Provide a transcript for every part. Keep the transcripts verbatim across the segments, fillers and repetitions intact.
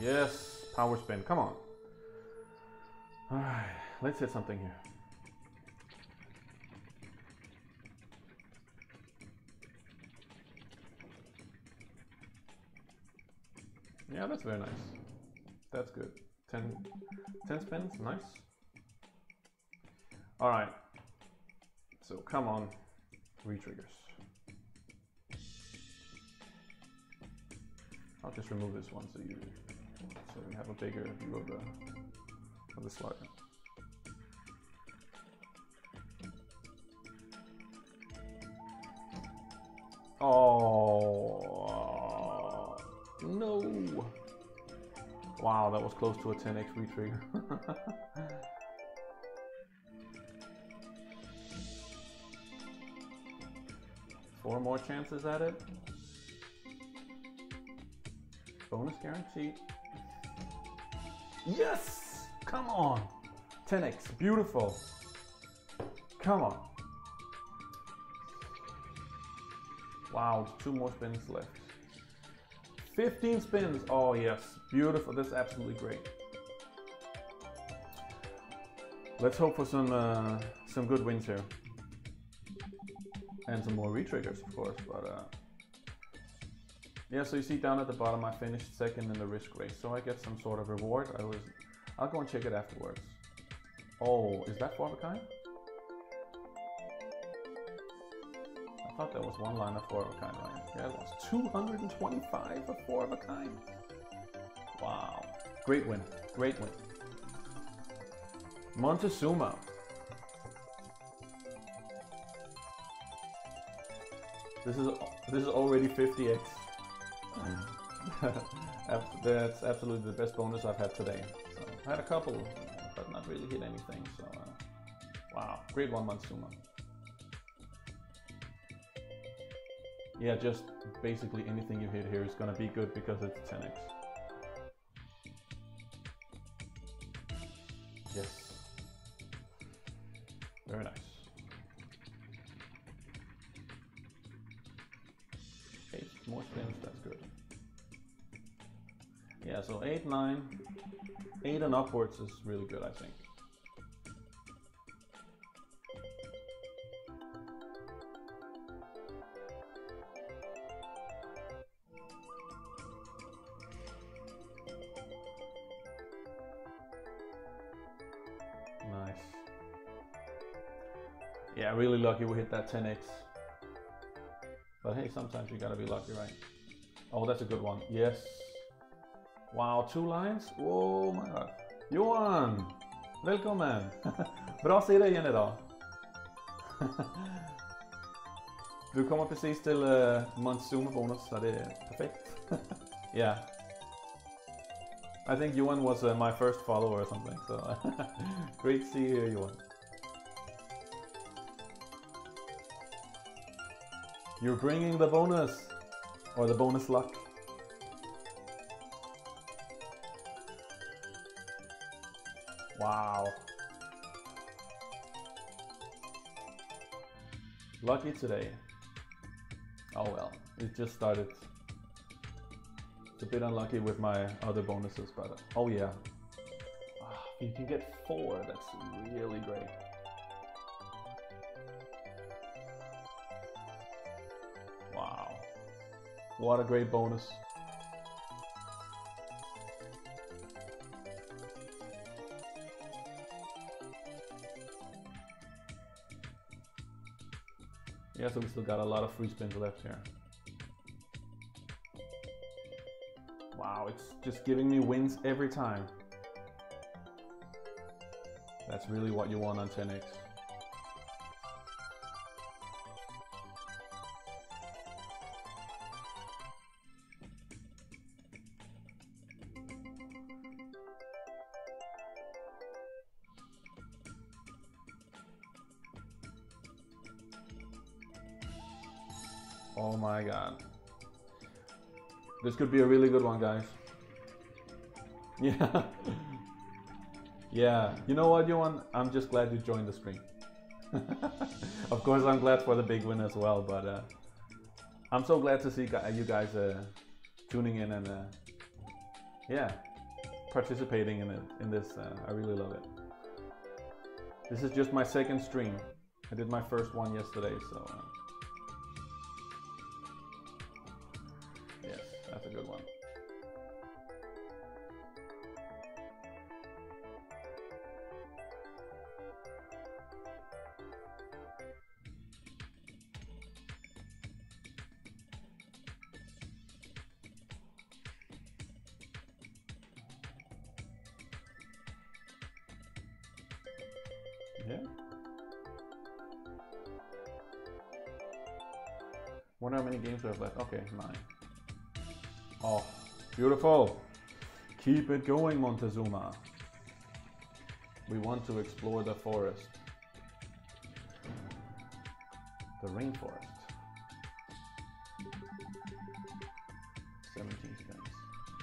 Yes, power spin. Come on. All right, let's hit something here. Yeah, that's very nice. That's good. Ten, ten spins, nice. All right. So come on, three triggers. I'll just remove this one so you, so we have a bigger view of the of the slide. Oh no! Wow, that was close to a ten X retrigger. Four more chances at it. Bonus guarantee. Yes! Come on! ten X, beautiful. Come on. Wow, two more spins left. fifteen spins, oh yes, beautiful, that's absolutely great. Let's hope for some, uh, some good wins here. And some more retriggers, of course, but uh, yeah, so you see down at the bottom, I finished second in the risk race, so I get some sort of reward. I was, I'll go and check it afterwards. Oh, is that four of a kind? I thought that was one line of four of a kind, right? Yeah, I lost two hundred twenty-five of four of a kind. Wow, great win, great win. Montezuma. This is this is already fifty X. That's absolutely the best bonus I've had today. So I had a couple, but not really hit anything. So uh, wow, great one, Montezuma. Yeah, just basically anything you hit here is gonna be good because it's ten X. Yes, very nice. More spins, that's good. Yeah, so eight, nine, eight and upwards is really good, I think. Nice. Yeah, really lucky we hit that ten X. But hey, sometimes you gotta be lucky, right? Oh, that's a good one. Yes. Wow, two lines? Oh my god. Johan! Välkommen! Bra att se dig igen idag. Du kommer precis till uh, Montezuma-bonus, så det är perfekt. Yeah. I think Johan was uh, my first follower or something, so great to see you, Johan. You're bringing the bonus, or the bonus luck. Wow. Lucky today. Oh well, it just started. It's a bit unlucky with my other bonuses, but oh yeah. Oh, you can get four, that's really great. What a great bonus. Yeah, so we still got a lot of free spins left here. Wow, it's just giving me wins every time. That's really what you want on ten X. Oh my god. This could be a really good one, guys. Yeah. Yeah. You know what, Johan? I'm just glad you joined the stream. Of course, I'm glad for the big win as well, but uh, I'm so glad to see you guys uh, tuning in and uh, yeah, participating in it, in this. Uh, I really love it. This is just my second stream. I did my first one yesterday, so uh, yes, that's a good one. Games we have left. Okay, nine. Oh, beautiful. Keep it going, Montezuma. We want to explore the forest. The rainforest. seventeen seconds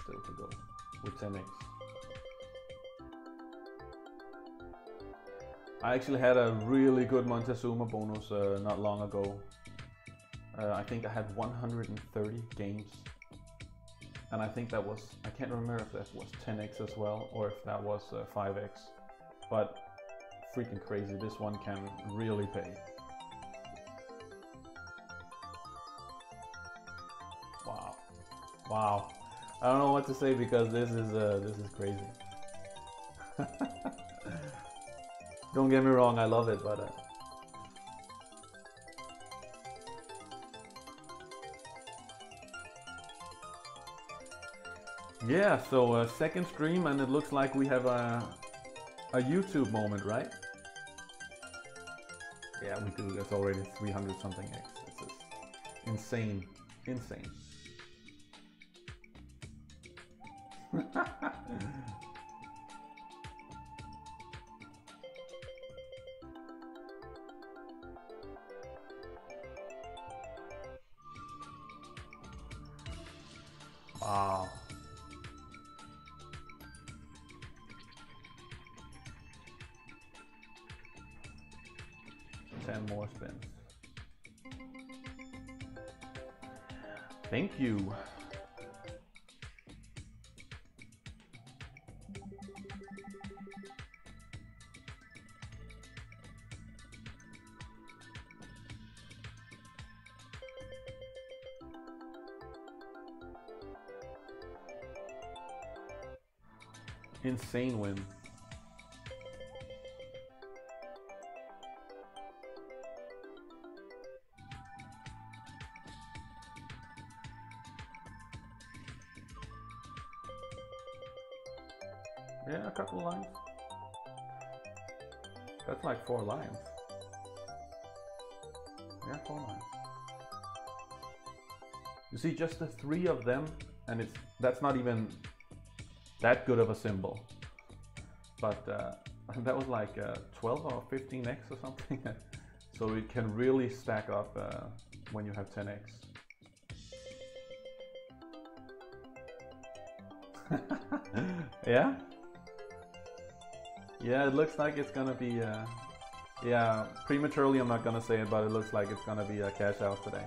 still to go with ten X. I actually had a really good Montezuma bonus uh, not long ago. Uh, I think I had one hundred thirty games, and I think that was, I can't remember if that was ten X as well, or if that was uh, five X, but freaking crazy, this one can really pay. Wow, wow, I don't know what to say because this is, uh, this is crazy. Don't get me wrong, I love it, but... Uh, yeah, so uh, second stream, and it looks like we have a, a YouTube moment, right? Yeah, we do. That's already three hundred something X. It's just insane. Insane. Wow. ten more spins. Thank you. Insane win. Yeah, a couple lines. That's like four lines. Yeah, four lines. You see, just the three of them, and it's that's not even that good of a symbol. But uh, that was like uh, twelve or fifteen X or something. So it can really stack up uh, when you have ten X. Yeah? Yeah, it looks like it's gonna be, uh, yeah, prematurely I'm not gonna say it, but it looks like it's gonna be a cash out today.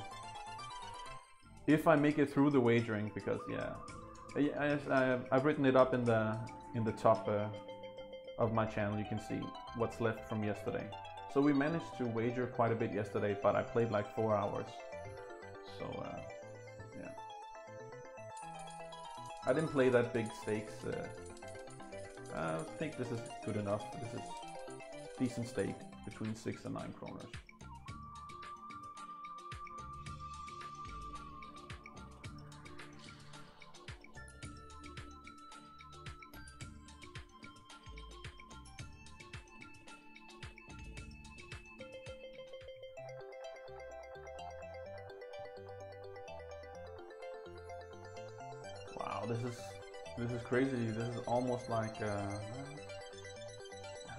If I make it through the wagering, because yeah, I, I, I've written it up in the in the top uh, of my channel. You can see what's left from yesterday. So we managed to wager quite a bit yesterday, but I played like four hours. So uh, yeah, I didn't play that big stakes. Uh, I think this is good enough. This is decent stake between six and nine kroners. Wow, this is. This is crazy. This is almost like uh,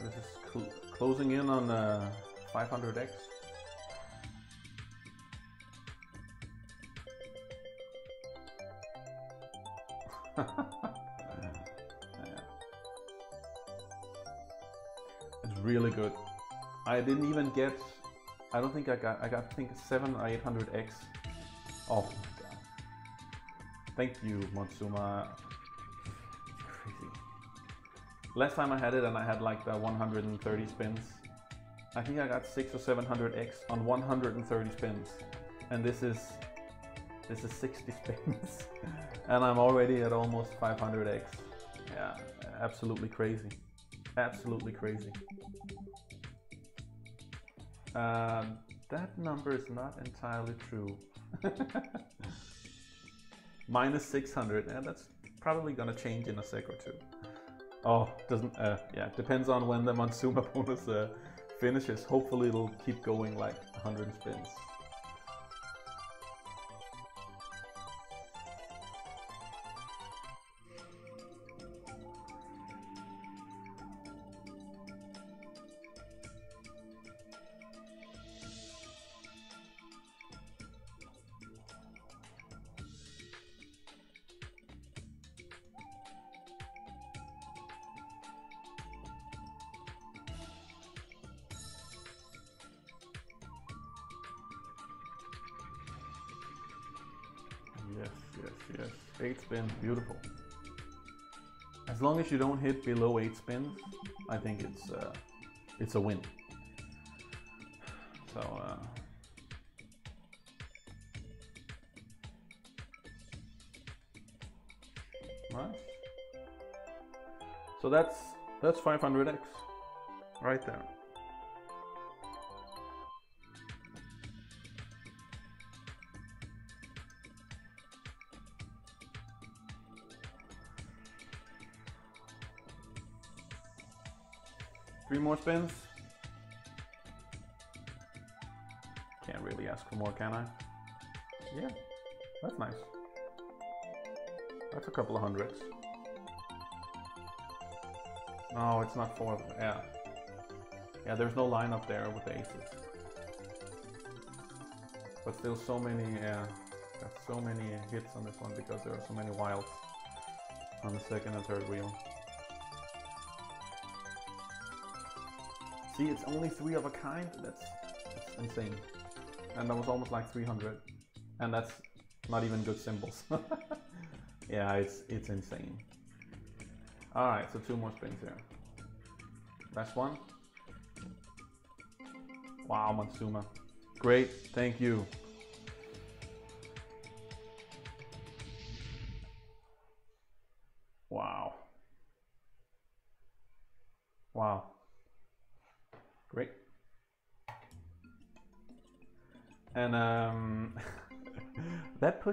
this is cl closing in on uh, five hundred X. It's really good. I didn't even get. I don't think I got. I got. I think seven or eight hundred X. Oh my god! Thank you, Montezuma. Crazy. Last time I had it and I had like the one hundred thirty spins. I think I got six or seven hundred X on one hundred thirty spins. And this is this is sixty spins. And I'm already at almost five hundred X. Yeah, absolutely crazy. Absolutely crazy. Uh, that number is not entirely true. Minus six hundred, and yeah, that's probably gonna change in a sec or two. Oh, doesn't, uh, yeah, depends on when the Montezuma bonus uh, finishes. Hopefully it'll keep going like one hundred spins. Yes, yes, yes. Eight spins, beautiful. As long as you don't hit below eight spins, I think it's uh, it's a win. So. Uh, right. So that's that's five hundred X, right there. Three more spins. Can't really ask for more, can I? Yeah, that's nice. That's a couple of hundreds. No, it's not four. Yeah, yeah. There's no line up there with the aces, but still, so many. Yeah, got so many hits on this one because there are so many wilds on the second and third wheel. See, it's only three of a kind. That's, that's insane. And that was almost like three hundred. And that's not even good symbols. Yeah, it's it's insane. All right, so two more spins here. Last one. Wow, Montezuma. Great, thank you. Wow. Wow. Great. And um, that pushed